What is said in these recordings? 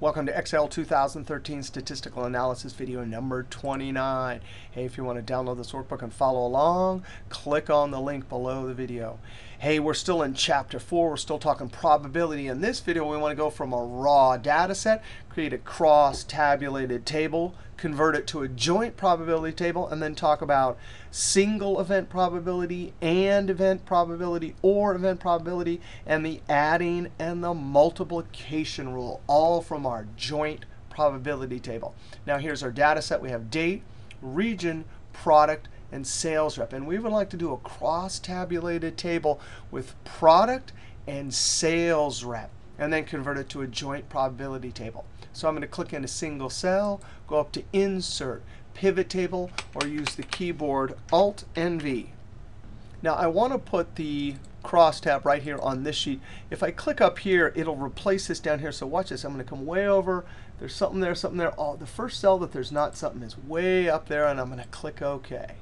Welcome to Excel 2013 Statistical Analysis video number 29. Hey, if you want to download this workbook and follow along, click on the link below the video. Hey, we're still in Chapter 4. We're still talking probability. In this video, we want to go from a raw data set, create a cross-tabulated table, convert it to a joint probability table, and then talk about single event probability and event probability or event probability and the adding and the multiplication rule, all from our joint probability table. Now here's our data set. We have date, region, product, and sales rep. And we would like to do a cross-tabulated table with product and sales rep, and then convert it to a joint probability table. So I'm going to click in a single cell, go up to Insert, Pivot Table, or use the keyboard Alt and V. Now I want to put the crosstab right here on this sheet. If I click up here, it'll replace this down here. So watch this. I'm going to come way over. There's something there, something there. Oh, the first cell that there's not something is way up there, and I'm going to click OK.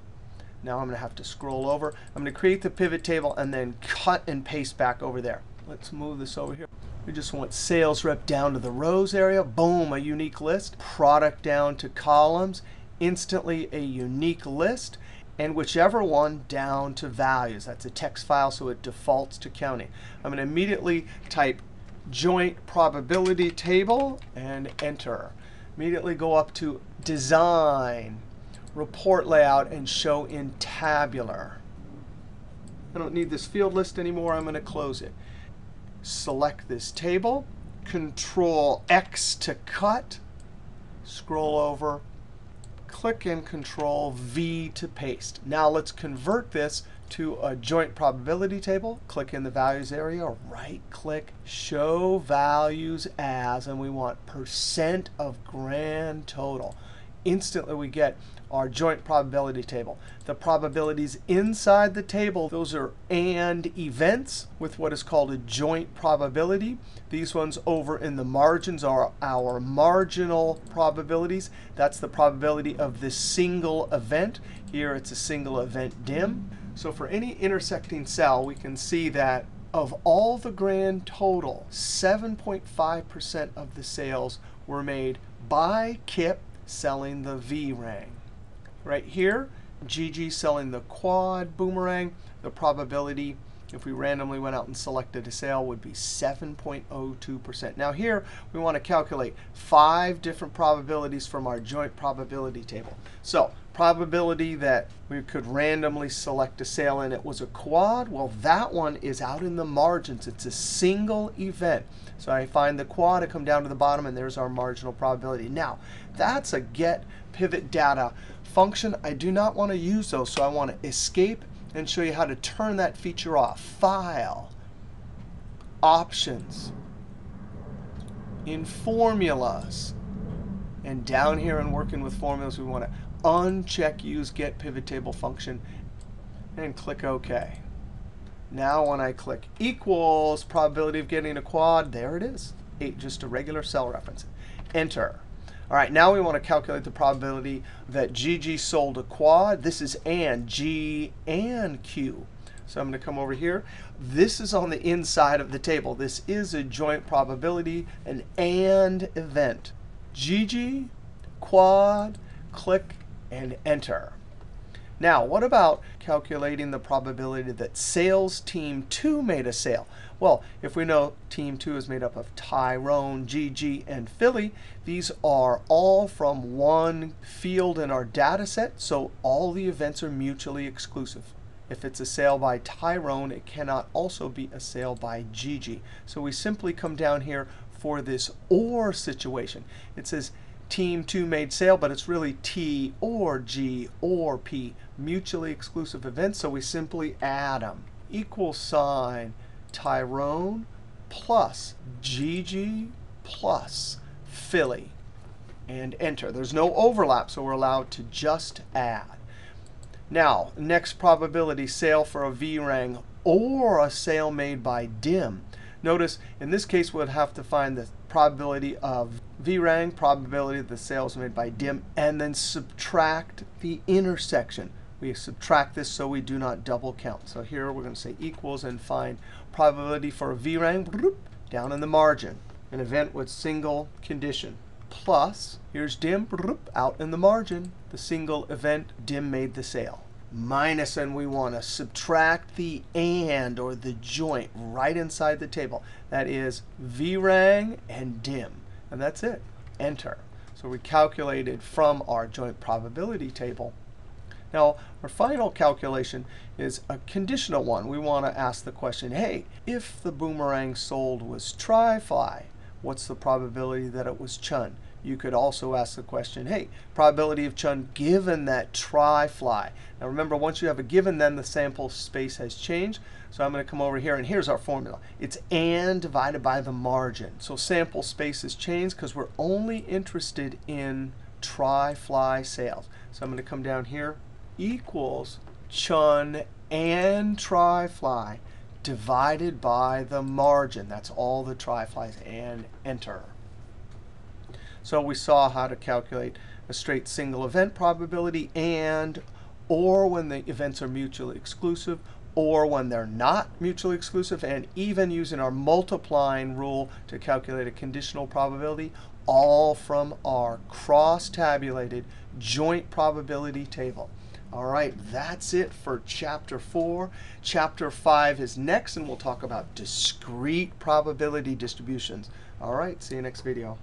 Now I'm going to have to scroll over. I'm going to create the pivot table and then cut and paste back over there. Let's move this over here. We just want sales rep down to the rows area. Boom, a unique list. Product down to columns. Instantly a unique list. And whichever one down to values. That's a text file, so it defaults to counting. I'm going to immediately type joint probability table and enter. Immediately go up to design, report layout, and show in tabular. I don't need this field list anymore. I'm going to close it. Select this table, Control X to cut, scroll over, click and Control V to paste. Now let's convert this to a joint probability table. Click in the values area, right click, show values as, and we want percent of grand total. Instantly we get our joint probability table. The probabilities inside the table, those are and events with what is called a joint probability. These ones over in the margins are our marginal probabilities. That's the probability of the single event. Here it's a single event dim. So for any intersecting cell, we can see that of all the grand total, 7.5% of the sales were made by Kip selling the V Rang. Right here, Gigi selling the quad boomerang. The probability, if we randomly went out and selected a sale, would be 7.02%. Now here, we want to calculate 5 different probabilities from our joint probability table. So probability that we could randomly select a sale and it was a quad, well, that one is out in the margins. It's a single event. So I find the quad, I come down to the bottom, and there's our marginal probability. Now, that's a getPivotData function. I do not want to use those, so I want to escape and show you how to turn that feature off. File, Options, in Formulas. And down here in Working with Formulas, we want to uncheck Use getPivotTable function and click OK. Now when I click equals probability of getting a quad, there it is, 8, just a regular cell reference. Enter. All right, now we want to calculate the probability that Gigi sold a quad. This is and, G and Q. So I'm going to come over here. This is on the inside of the table. This is a joint probability, an and event. Gigi, quad, click, and enter. Now, what about calculating the probability that sales team 2 made a sale? Well, if we know team 2 is made up of Tyrone, Gigi, and Philly, these are all from one field in our data set, so all the events are mutually exclusive. If it's a sale by Tyrone, it cannot also be a sale by Gigi. So we simply come down here for this or situation. It says team 2 made sale, but it's really T or G or P, mutually exclusive events. So we simply add them. Equal sign Tyrone plus Gigi plus Philly. And enter. There's no overlap, so we're allowed to just add. Now, next probability, sale for a V Rang or a sale made by Dim. Notice, in this case, we'd have to find the probability of V Rang, probability of the sales made by Dim, and then subtract the intersection. We subtract this so we do not double count. So here we're going to say equals and find probability for a V Rang down in the margin. an event with single condition. Plus, here's dim out in the margin, the single event dim made the sale. Minus, and we want to subtract the and or the joint right inside the table. That is V Rang and dim. And that's it. Enter. So we calculated from our joint probability table. Now, our final calculation is a conditional one. We want to ask the question, hey, if the boomerang sold was tri-fly, what's the probability that it was Chun? You could also ask the question, hey, probability of Chun given that tri-fly. Now, remember, once you have a given, then the sample space has changed. So I'm going to come over here, and here's our formula. It's and divided by the margin. So sample space has changed because we're only interested in tri-fly sales. So I'm going to come down here. Equals Chun and tri-fly divided by the margin. That's all the tri-flies, and enter. So we saw how to calculate a straight single event probability and or when the events are mutually exclusive or when they're not mutually exclusive, and even using our multiplying rule to calculate a conditional probability, all from our cross-tabulated joint probability table. All right, that's it for Chapter 4. Chapter 5 is next, and we'll talk about discrete probability distributions. All right, see you next video.